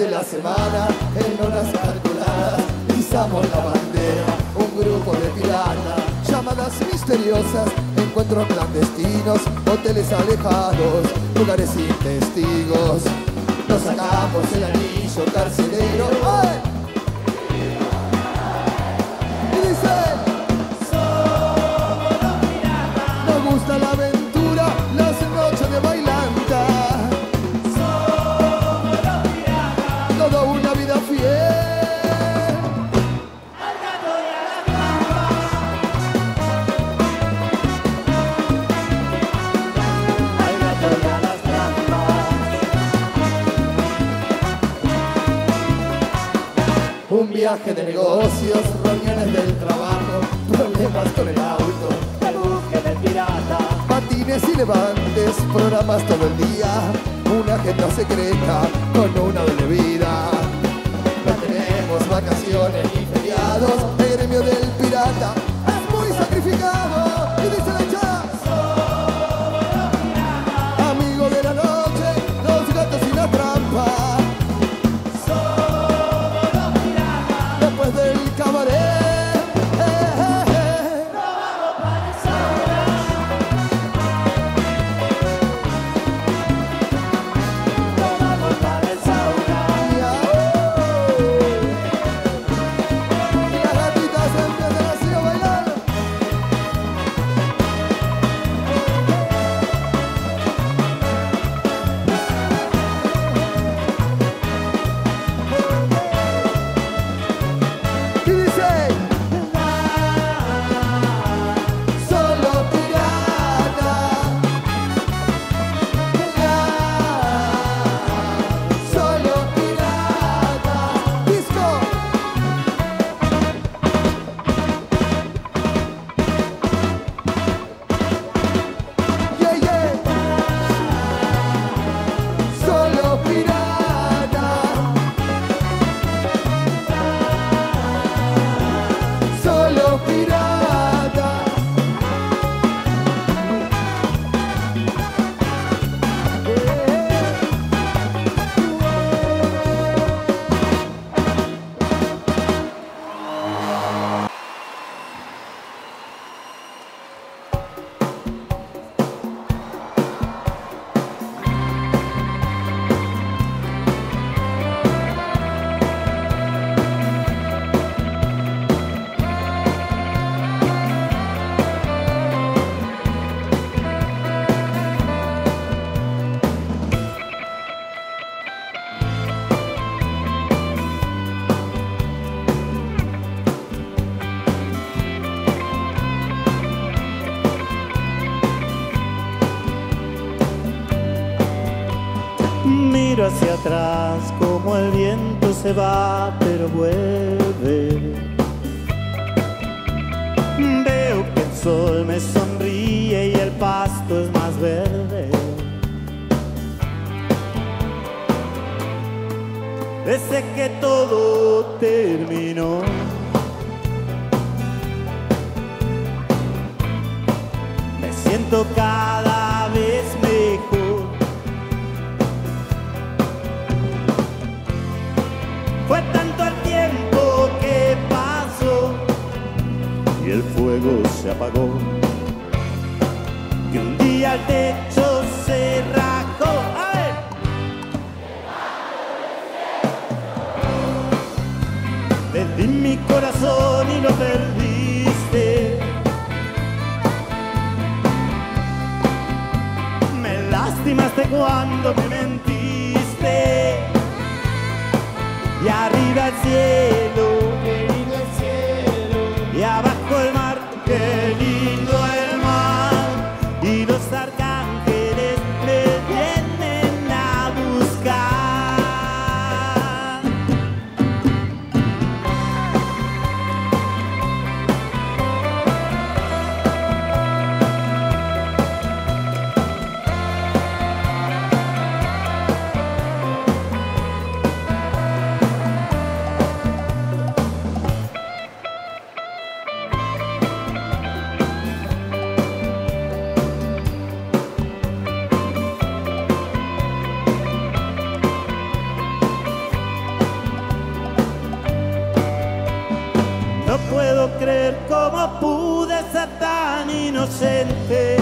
de la semana en horas calculadas izamos la bandera, un grupo de plata, llamadas misteriosas, encuentros clandestinos, hoteles alejados, lugares sin testigos. Nos sacamos el anillo carcelero. ¡Ay! Y dice: somos los piratas. Nos gusta la aventura, las noches de bailanta. Somos los piratas. Toda una vida fiel. Andando de las trampas. Andando de las trampas. Un viaje de negocios, reuniones del trabajo, problemas con el auto, la búsqueda del pirata, patines y levantes, programas todo el día, una agenda secreta con una doble vida. No tenemos vacaciones ni feriados, el gremio del pirata es muy sacrificado. Y dice la chava: somos los piratas. Amigo de la noche, los gatos y la trampa. Somos los piratas. Después del cabaret. Miro hacia atrás como el viento se va pero vuelve. Veo que el sol me sonríe y el pasto es más verde. Desde que todo terminó, me siento cada vez mejor. Fue tanto el tiempo que pasó y el fuego se apagó, que un día el techo se rajó. ¡Ay! Te di mi corazón y lo perdiste. Me lastimaste cuando me mentiste. Y arriba el cielo, y abajo el mar, qué lindo el mar. Y los arcángeles me vienen a buscar. innocente.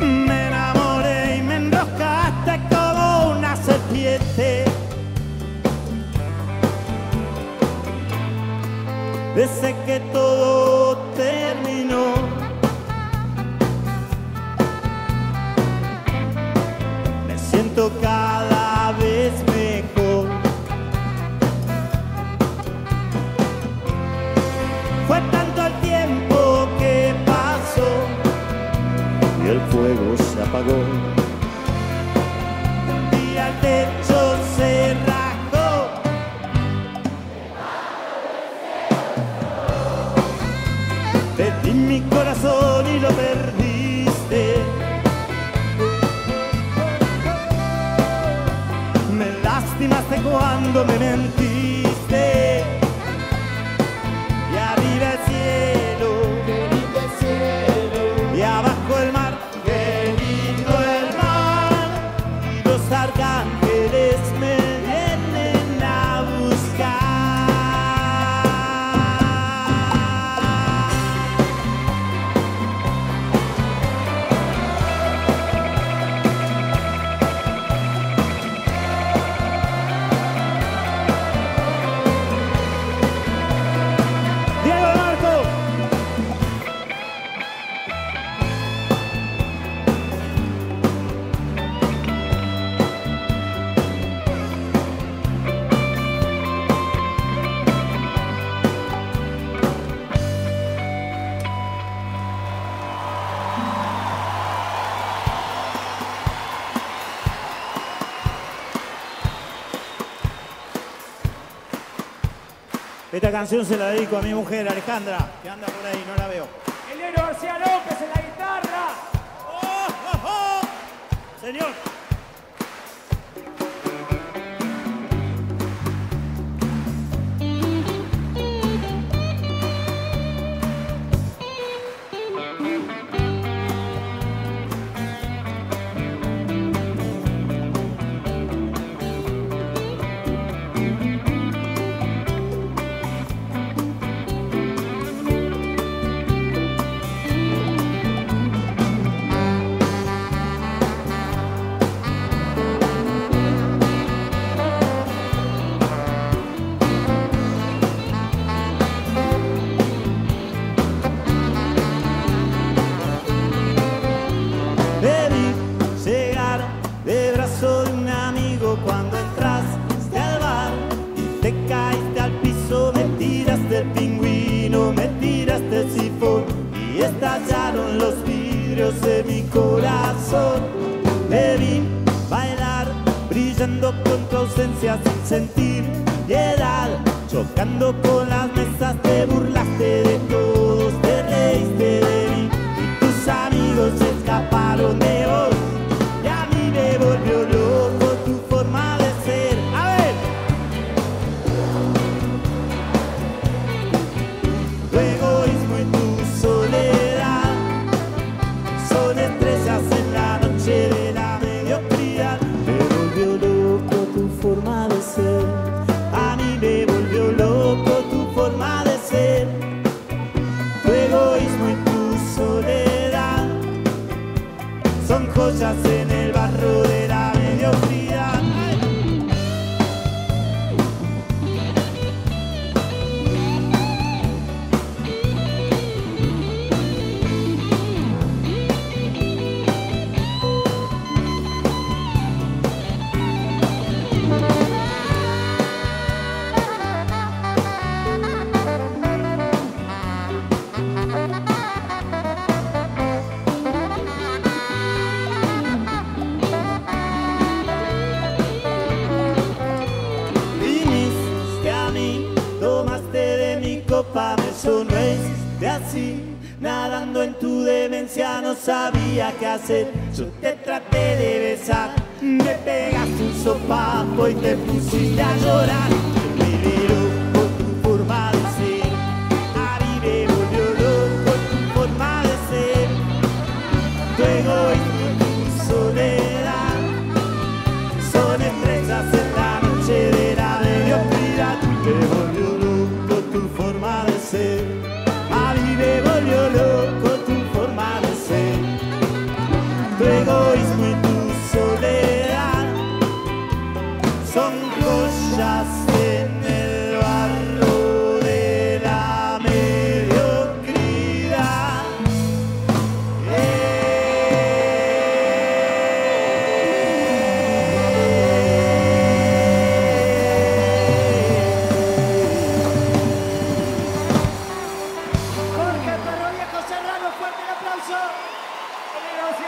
Me enamoré y me enroscaste como una serpiente. Desde que todo terminó, me siento cada vez mejor. Fue tanto el tiempo que pasó y el fuego se apagó y al techo se rasgó. Perdí mi corazón y lo perdiste. Me lastimaste cuando me mentiste. Y arriba el cielo, qué lindo el cielo. Y abajo el mar, qué lindo el mar. Y los arcángeles me vienen a buscar. Esta canción se la dedico a mi mujer, Alejandra, que anda por ahí, no la veo. Eleno García López en la guitarra. ¡Oh, oh, oh! Señor. Estallaron los vidrios de mi corazón. Me vi bailar, brillando contra ausencia sin sentir piedad, chocando con las mesas. Te burlaste de todos, te reíste de mí y tus amigos se escaparon de vos. Y a mí me volvió loco tu forma de ser. A ver. Tu egoísmo y tu soledad son estrellas en la noche de la mediocridad. Me volvió loco tu forma de ser. A mí me volvió loco tu forma de ser. Tu egoísmo y tu soledad son joyas en el barro de la mediocridad. Me sonreíste así, nadando en tu demencia, no sabía qué hacer. Yo te traté de besar, me pegaste un sopapo y te pusiste a llorar. Me volví loco tu forma de ser. A mí me volvió loco tu forma de ser. Tu egoísmo y tu soledad son estrellas en la noche de la mediocridad. Me volvió loco tu forma de ser.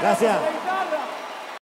Gracias.